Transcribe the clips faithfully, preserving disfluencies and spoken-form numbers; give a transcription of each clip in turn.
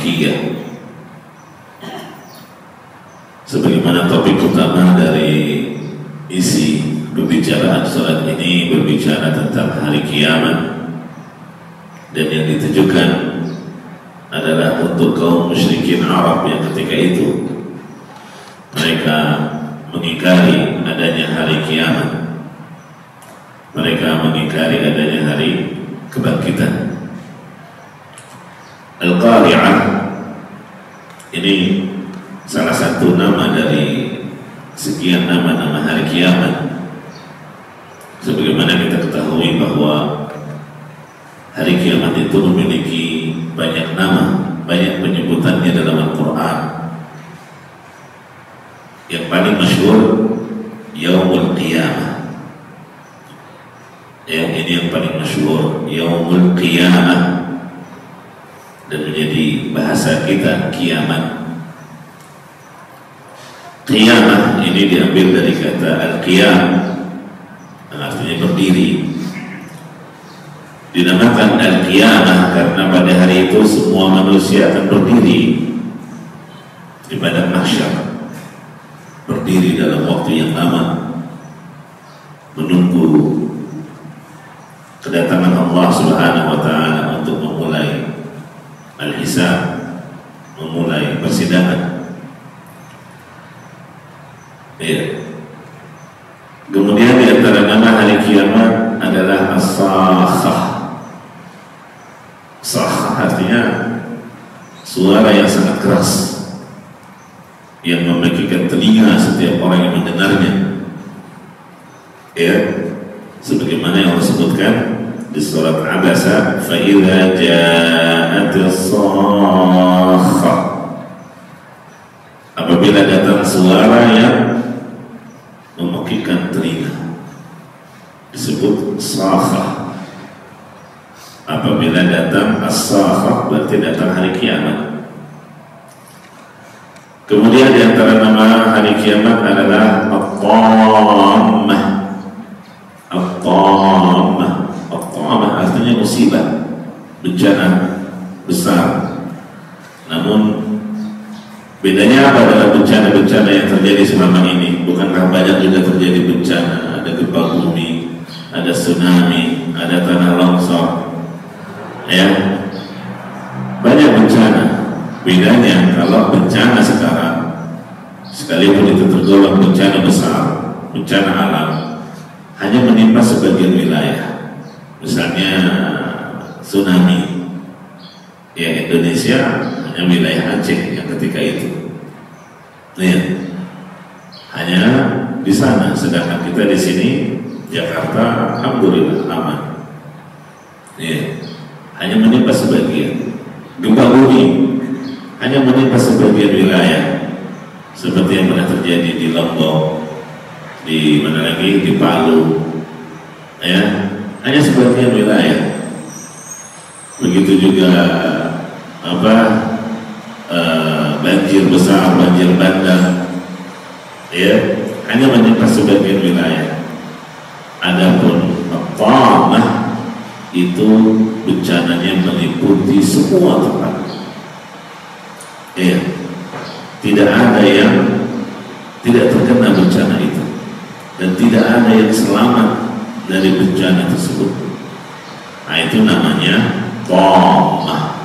Al-Qiyam, sebagaimana topik utama dari isi pembicaraan salat ini berbicara tentang hari kiamat, dan yang ditujukan adalah untuk kaum musyrikin Arab yang ketika itu mereka mengingkari adanya hari kiamat, mereka mengingkari adanya hari kebangkitan. Al-Qari'ah ini salah satu nama dari sekian nama-nama hari kiamat. Sebagaimana kita ketahui bahwa hari kiamat itu memiliki banyak nama, banyak penyebutannya dalam Al-Quran. Yang paling masyhur Yaumul Qiyamah. Yang ini yang paling masyhur Yaumul Qiyamah, dan menjadi bahasa kita kiamat. Qiyamah ini diambil dari kata Al-Qiyam, artinya berdiri. Dinamakan Al-Qiyamah karena pada hari itu semua manusia akan berdiri di padang mahsyar, berdiri dalam waktu yang lama, menunggu kedatangan Allah Subhanahu wa Ta'ala untuk memulai Al-Isa, memulai persidangan. Ya. Kemudian di antara nama hari kiamat adalah As-Sakhkhah. Sakhkhah artinya suara yang sangat keras, yang membagikan telinga setiap orang yang mendengarnya. Ya, sebagaimana yang Allah sebutkan di surat Abasa, fa'idza ja'atis sakhkhah, apabila datang suara yang memekikkan telinga disebut sakhkhah. Apabila datang as-sakhkhah berarti datang hari kiamat. Kemudian di antara nama hari kiamat adalah Al-Qiyamah. Al-Qiyamah, Al-Qiyamah artinya musibah, bencana besar. Namun bedanya apa dengan bencana-bencana yang terjadi selama ini? Bukankah banyak juga terjadi bencana, ada gempa bumi, ada tsunami, ada tanah longsor, ya, banyak bencana. Bedanya kalau bencana sekarang, sekalipun itu tergolong bencana besar, bencana alam, hanya menimpa sebagian wilayah, misalnya tsunami, ya, Indonesia hanya wilayah Aceh yang ketika itu, ya, hanya di sana. Sedangkan kita di sini Jakarta, alhamdulillah aman, ya, hanya menimpa sebagian. Gempa bumi hanya menimpa sebagian wilayah, seperti yang pernah terjadi di Lombok, di mana lagi, di Palu, ya, hanya sebagian wilayah. Begitu juga apa uh, banjir besar, banjir bandang, ya, hanya menimpa sebagian wilayah. Adapun Qiyamah itu bencananya meliputi semua tempat, ya, tidak ada yang tidak terkena bencana itu, dan tidak ada yang selamat dari bencana tersebut. Nah, itu namanya Qiyamah.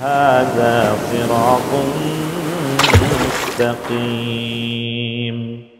هذا صراط مستقيم